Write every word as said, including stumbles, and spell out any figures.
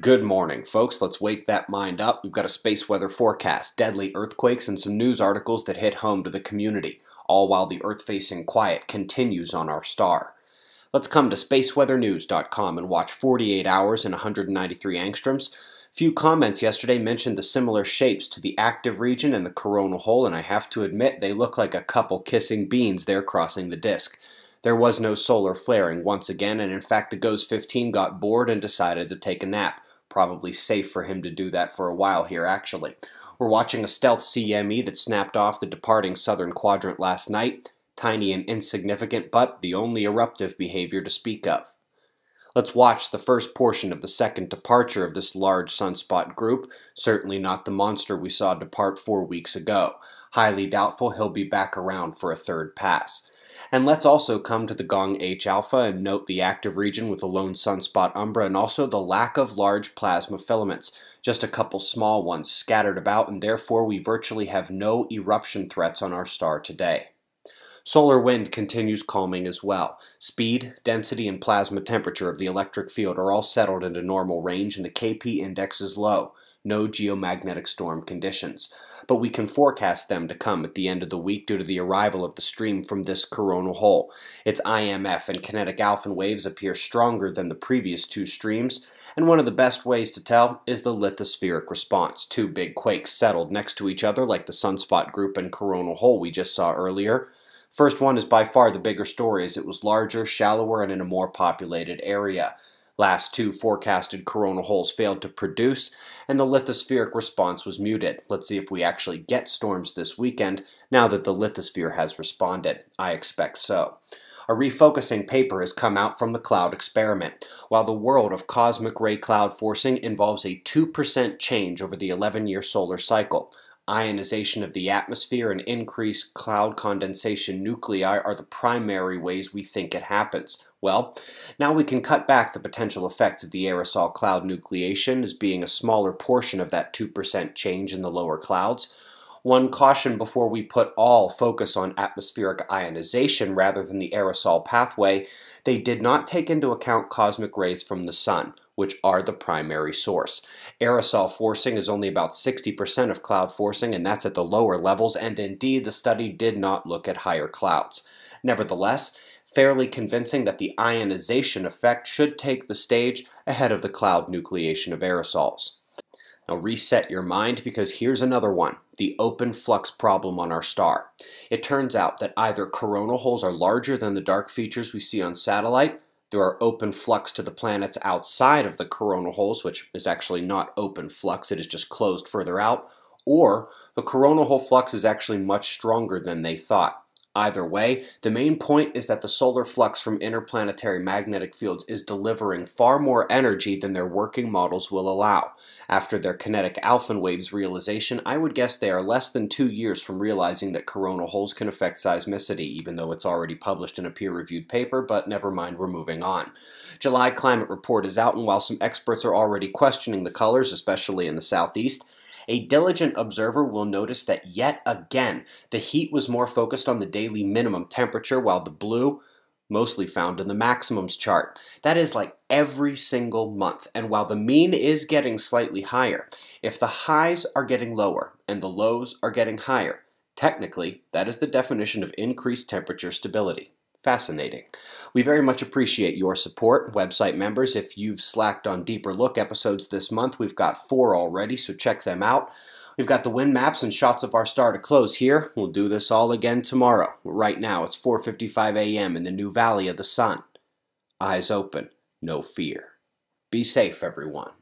Good morning, folks. Let's wake that mind up. We've got a space weather forecast, deadly earthquakes, and some news articles that hit home to the community, all while the Earth-facing quiet continues on our star. Let's come to space weather news dot com and watch forty-eight hours and one hundred ninety-three angstroms. Few comments yesterday mentioned the similar shapes to the active region and the coronal hole, and I have to admit they look like a couple kissing beans there crossing the disk. There was no solar flaring once again, and in fact the GOES fifteen got bored and decided to take a nap. Probably safe for him to do that for a while here, actually. We're watching a stealth C M E that snapped off the departing southern quadrant last night. Tiny and insignificant, but the only eruptive behavior to speak of. Let's watch the first portion of the second departure of this large sunspot group, certainly not the monster we saw depart four weeks ago. Highly doubtful he'll be back around for a third pass. And let's also come to the Gong H alpha and note the active region with the lone sunspot umbra and also the lack of large plasma filaments, just a couple small ones scattered about, and therefore we virtually have no eruption threats on our star today. Solar wind continues calming as well. Speed, density, and plasma temperature of the electric field are all settled into normal range and the Kp index is low. No geomagnetic storm conditions. But we can forecast them to come at the end of the week due to the arrival of the stream from this coronal hole. Its I M F and kinetic Alfvén waves appear stronger than the previous two streams, and one of the best ways to tell is the lithospheric response. Two big quakes settled next to each other like the sunspot group and coronal hole we just saw earlier. First one is by far the bigger story as it was larger, shallower, and in a more populated area. Last two forecasted coronal holes failed to produce, and the lithospheric response was muted. Let's see if we actually get storms this weekend, now that the lithosphere has responded. I expect so. A refocusing paper has come out from the cloud experiment. While the world of cosmic ray cloud forcing involves a two percent change over the eleven year solar cycle, ionization of the atmosphere and increased cloud condensation nuclei are the primary ways we think it happens. Well, now we can cut back the potential effects of the aerosol cloud nucleation as being a smaller portion of that two percent change in the lower clouds. One caution before we put all focus on atmospheric ionization rather than the aerosol pathway, they did not take into account cosmic rays from the sun, which are the primary source. Aerosol forcing is only about sixty percent of cloud forcing, and that's at the lower levels, and indeed the study did not look at higher clouds. Nevertheless, fairly convincing that the ionization effect should take the stage ahead of the cloud nucleation of aerosols. Now reset your mind, because here's another one, the open flux problem on our star. It turns out that either coronal holes are larger than the dark features we see on satellite, there are open flux to the planets outside of the coronal holes, which is actually not open flux, it is just closed further out, or the coronal hole flux is actually much stronger than they thought. Either way, the main point is that the solar flux from interplanetary magnetic fields is delivering far more energy than their working models will allow. After their kinetic Alfvén waves realization, I would guess they are less than two years from realizing that coronal holes can affect seismicity, even though it's already published in a peer-reviewed paper, but never mind, we're moving on. July climate report is out, and while some experts are already questioning the colors, especially in the southeast, a diligent observer will notice that yet again, the heat was more focused on the daily minimum temperature, while the blue, mostly found in the maximums chart. That is like every single month, and while the mean is getting slightly higher, if the highs are getting lower and the lows are getting higher, technically, that is the definition of increased temperature stability. Fascinating. We very much appreciate your support, website members. If you've slacked on deeper look episodes this month, we've got four already, so check them out. We've got the wind maps and shots of our star to close here. We'll do this all again tomorrow. Right now, it's four fifty-five a m in the new valley of the sun. Eyes open, no fear. Be safe, everyone.